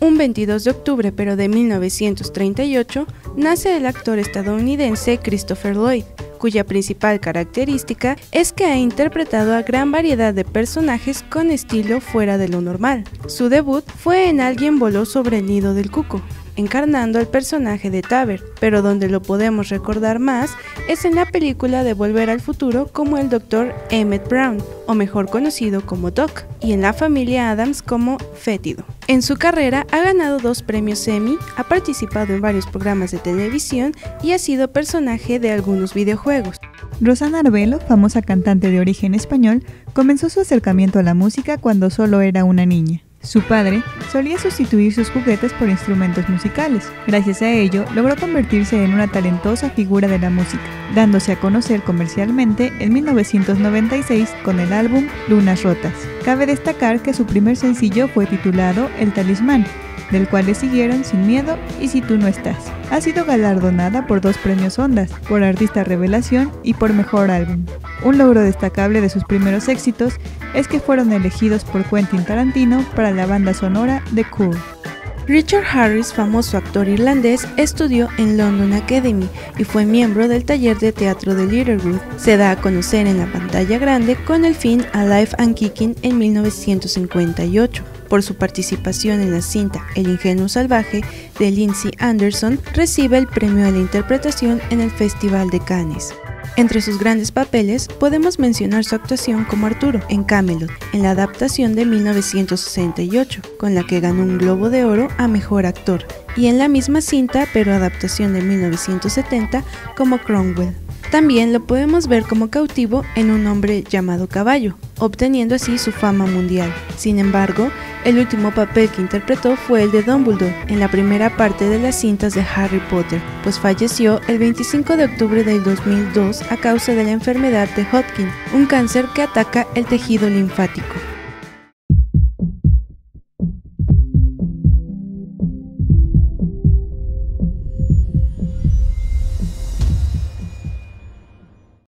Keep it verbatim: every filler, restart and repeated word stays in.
Un veintidós de octubre, pero de mil novecientos treinta y ocho, nace el actor estadounidense Christopher Lloyd, cuya principal característica es que ha interpretado a gran variedad de personajes con estilo fuera de lo normal. Su debut fue en Alguien voló sobre el nido del cuco, encarnando al personaje de Taver, pero donde lo podemos recordar más es en la película de Volver al Futuro como el doctor Emmett Brown, o mejor conocido como Doc, y en la familia Adams como Fétido. En su carrera ha ganado dos premios Emmy, ha participado en varios programas de televisión y ha sido personaje de algunos videojuegos. Rosana Arbelo, famosa cantante de origen español, comenzó su acercamiento a la música cuando solo era una niña. Su padre solía sustituir sus juguetes por instrumentos musicales. Gracias a ello, logró convertirse en una talentosa figura de la música, dándose a conocer comercialmente en mil novecientos noventa y seis con el álbum Lunas Rotas. Cabe destacar que su primer sencillo fue titulado El Talismán, del cual le siguieron Sin Miedo y Si Tú No Estás. Ha sido galardonada por dos premios Ondas, por Artista Revelación y por Mejor Álbum. Un logro destacable de sus primeros éxitos es que fueron elegidos por Quentin Tarantino para la banda sonora de Cool. Richard Harris, famoso actor irlandés, estudió en London Academy y fue miembro del taller de teatro de Littlewood. Se da a conocer en la pantalla grande con el film Alive and Kicking en mil novecientos cincuenta y ocho. Por su participación en la cinta El ingenuo salvaje de Lindsay Anderson, recibe el premio a la interpretación en el Festival de Cannes. Entre sus grandes papeles podemos mencionar su actuación como Arturo en Camelot, en la adaptación de mil novecientos sesenta y ocho, con la que ganó un Globo de Oro a Mejor Actor, y en la misma cinta, pero adaptación de mil novecientos setenta, como Cromwell. También lo podemos ver como cautivo en Un hombre llamado Caballo, obteniendo así su fama mundial. Sin embargo, el último papel que interpretó fue el de Dumbledore en la primera parte de las cintas de Harry Potter, pues falleció el veinticinco de octubre del dos mil dos a causa de la enfermedad de Hodgkin, un cáncer que ataca el tejido linfático.